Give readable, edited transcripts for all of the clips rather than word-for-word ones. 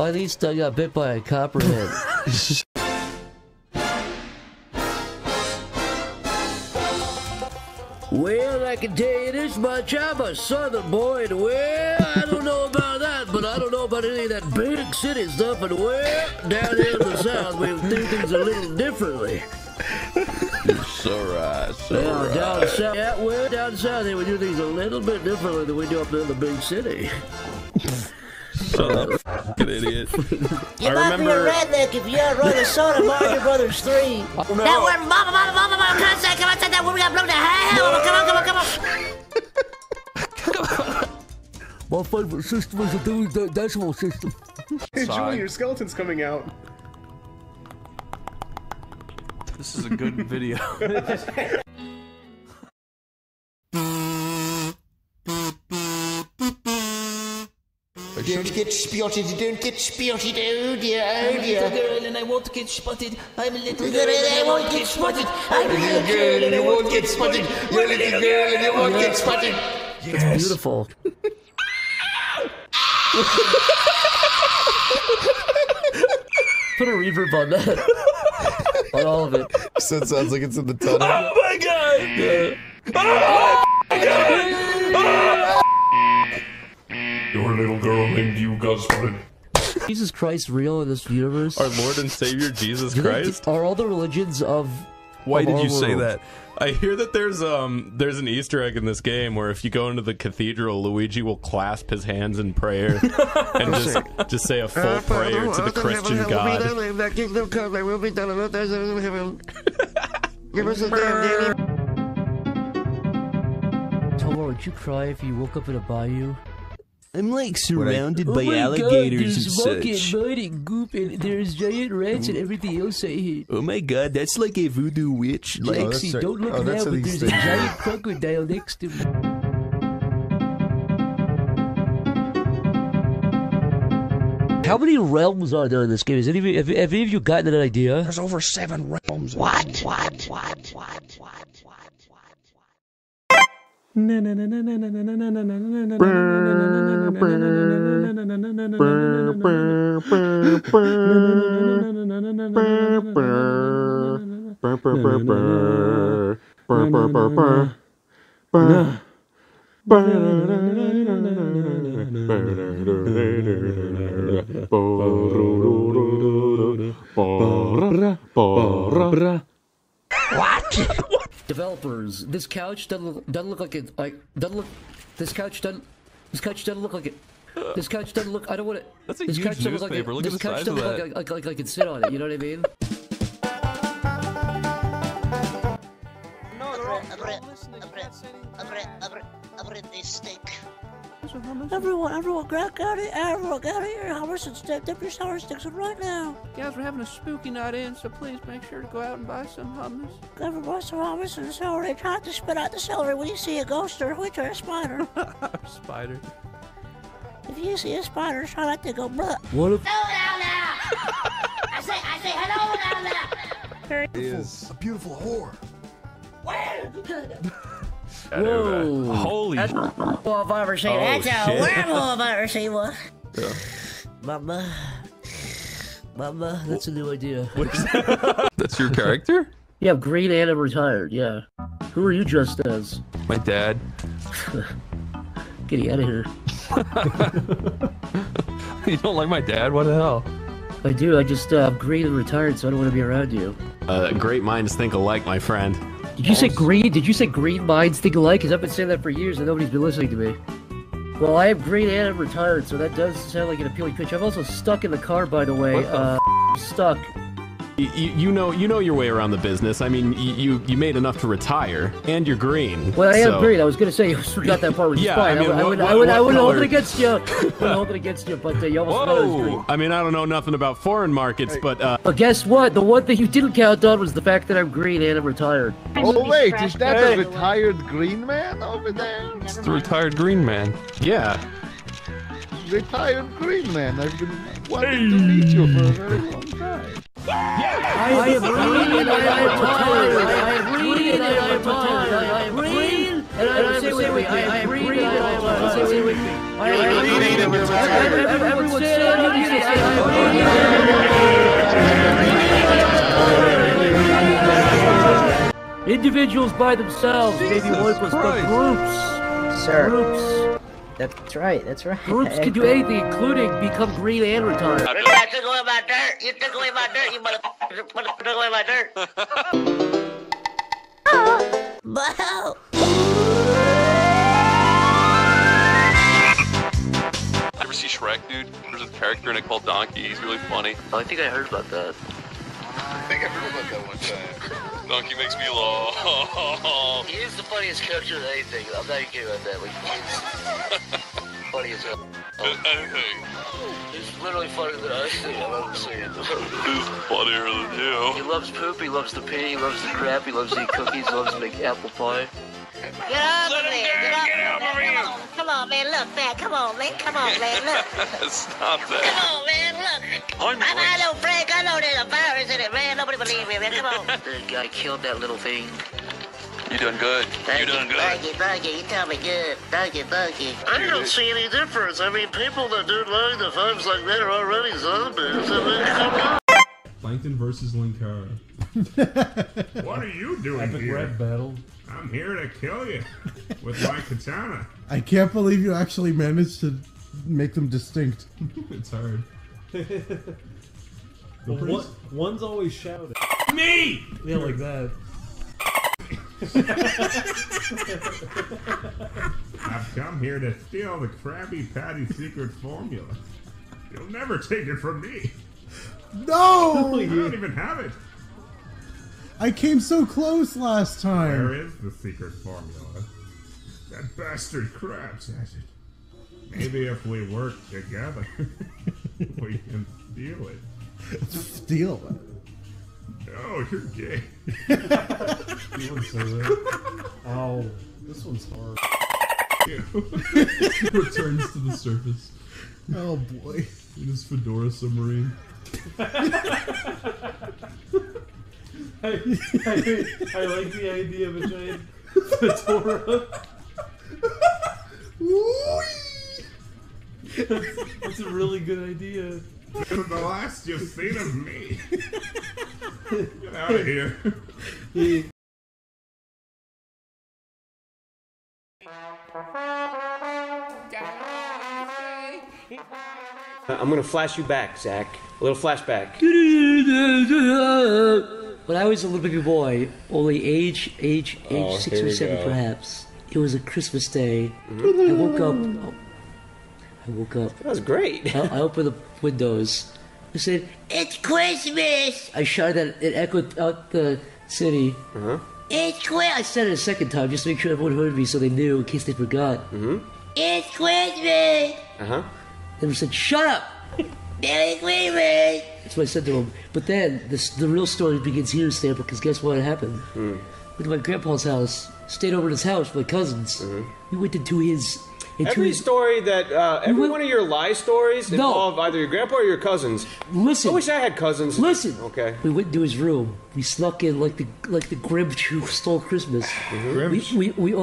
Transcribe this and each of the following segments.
By least I got bit by a copperhead. Well, I can tell you this much, I'm a southern boy, and well, I don't know about that, but I don't know about any of that big city stuff, and well, down here in the south, we do things a little differently. So right. Down south, yeah, well, down south here, we do things a little bit differently than we do up in the big city. Shut up, fucking idiot. You might remember... be a redneck if you run a soda bar in your brother's three. Oh, no. Now we're mama, come outside that woman got blown to hell. Come on. My favorite system is the decimal system. Hey, Julie, your skeleton's coming out. This is a good video. Don't get spotted, don't get spotted, oh dear, oh dear. I'm a little girl and I won't get spotted. I'm a little girl and I won't get spotted. I'm a little girl and I won't get spotted. You're a little girl and you won't get spotted. Yes. It's beautiful. Put a reverb on that. On all of it. So it sounds like it's in the tunnel. Oh my god! Yeah. Oh my god! Your little girl named you Gospel. Jesus Christ real in this universe? Our Lord and Savior Jesus Christ? Are all the religions of... Why did you say that? I hear that there's an Easter egg in this game where if you go into the cathedral, Luigi will clasp his hands in prayer and just say a full prayer to the Christian God. Give us a damn. Tomo, would you cry if you woke up in a bayou? I'm like surrounded by alligators and such. Oh my god, there's mud and goop and there's giant rats and everything else I hate. Oh my god, that's like a voodoo witch. Lexi, don't look now, but there's a giant crocodile next to me. How many realms are there in this game? Is any, have any of you gotten an idea? There's over 7 realms. What? What? Developers, this couch doesn't look like it. This couch doesn't look. I don't want it. That's a huge newspaper. Like it, look at the size of that. This couch doesn't look like I can sit on it. You know what I mean? No, they're all listening. They stink. Everyone, get out of here! Hours and steak, dip your sour sticks in right now! Guys, we're having a spooky night in, so please make sure to go out and buy some hummus. Everyone buy some hummus and celery. Try to spit out the celery when you see a ghost or a witch or a spider. Spider. If you see a spider, try not to go blah. What if- Hello down there! I say hello down there! It is a beautiful whore. Well! Whoa. Holy shit. That's a werewolf I've ever seen one. Yeah. Mama, that's a new idea. That's your character? Yeah, green and I'm retired, yeah. Who are you dressed as? My dad. Get out of here. You don't like my dad? What the hell? I do, I just, I'm green and retired, so I don't want to be around you. Great minds think alike, my friend. Did you say green? Did you say green minds think alike? Because I've been saying that for years and nobody's been listening to me. Well, I am green and I'm retired, so that does sound like an appealing pitch. I'm also stuck in the car, by the way. Stuck. You know your way around the business. I mean, you made enough to retire, and you're green. Well, I am green. I was gonna say you forgot that part was fine. I mean, I wouldn't hold it against you. I wouldn't hold it against you, but you almost forgot I was green. I mean, I don't know nothing about foreign markets, but guess what? The one thing you didn't count on was the fact that I'm green and I'm retired. Oh wait, is that a retired green man over there? It's the retired green man. Yeah. Retired green man. I've been wanting to meet you for a very long time. I am green and I am tired. I am green and I am tired. I am green and I am tired. I am green and I am tired. Individuals by themselves may be hopeless, but groups, groups. That's right. That's right. Groups can do anything, including become green and retire. I took away my dirt. You took away my dirt. You motherfucker took away my dirt. Oh, wow. Ever see Shrek, dude? There's a character in it called Donkey. He's really funny. Oh, I think I heard about that. I think I heard about that one time. Donkey makes me laugh. He is the funniest character of anything. I'm not even kidding about that. Like, he's funny as hell. Anything. He's literally funnier than anything I've ever seen. He's funnier than you. He loves poop. He loves to pee. He loves to crap. He loves to eat cookies. He loves to make apple pie. Get up, let him down, get out, Maria! Come on, man, look, man, come on, man, come on, man, look. Stop that. Come on, man, look. I know, Frank, I know there's a virus in it, man. Nobody believes me, man, come on. The guy killed that little thing. You done good. Thank you done good. Thank you. You tell me good. Thank you. I don't see any difference. I mean, people that do lying to vibes like that are already zombies. I mean, come on. Plankton versus Linkara. What are you doing here? Epic rap battle. I'm here to kill you with my katana. I can't believe you actually managed to make them distinct. It's hard. One's always shouting. Me! Yeah, like that. I've come here to steal the Krabby Patty secret formula. You'll never take it from me. No! I don't even have it. I came so close last time! Where is the secret formula? That bastard Krabs has it. Maybe if we work together, we can steal it. Steal it? No, you're gay. Oh, this one's hard. Returns to the surface. Oh boy. In his fedora submarine. I like the idea of a giant fedora. That's a really good idea. This is the last you've seen of me. Get out of here. I'm gonna flash you back, Zach. A little flashback. When I was a little baby boy, only age 6 or 7 perhaps, it was a Christmas day. Mm-hmm. I woke up. That was great. I opened the windows. I said, "It's Christmas!" I shouted that. It echoed out the city. Uh-huh. It's Christmas! I said it a second time just to make sure everyone heard me so they knew in case they forgot. Mm-hmm. It's Christmas! Uh-huh. Then we said, "Shut up! Merry Christmas!" That's what I said to him. But then, the real story begins here, Stamper, because guess what happened? Mm. Went to my grandpa's house, stayed over at his house with my cousins. Mm-hmm. We went into his... Every one of your lie stories involve either your grandpa or your cousins. Listen. I wish I had cousins. Listen. Okay. We went into his room. We snuck in like the Grinch who stole Christmas. Mm-hmm. Grinch? We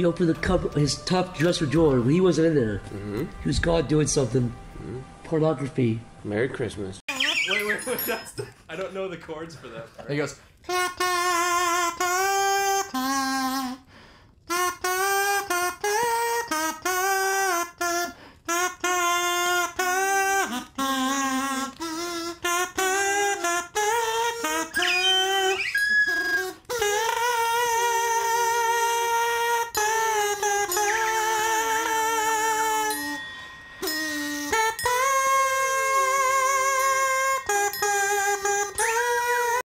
opened the cupboard, his top dresser drawer. He wasn't in there. Mm-hmm. He was gone doing something. Mm-hmm. Pornography. Merry Christmas. Wait, that's I don't know the chords for that part. He goes...